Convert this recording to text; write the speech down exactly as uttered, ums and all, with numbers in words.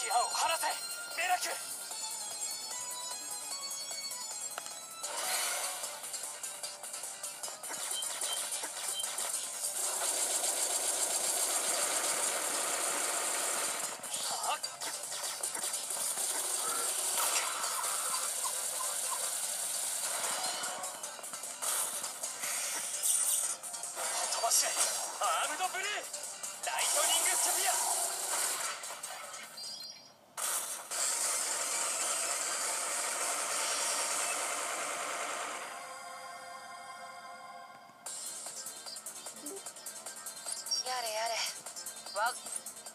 シアを離せメラキュ。飛ばしアームドブレーライトニングスピア。やれやれわっ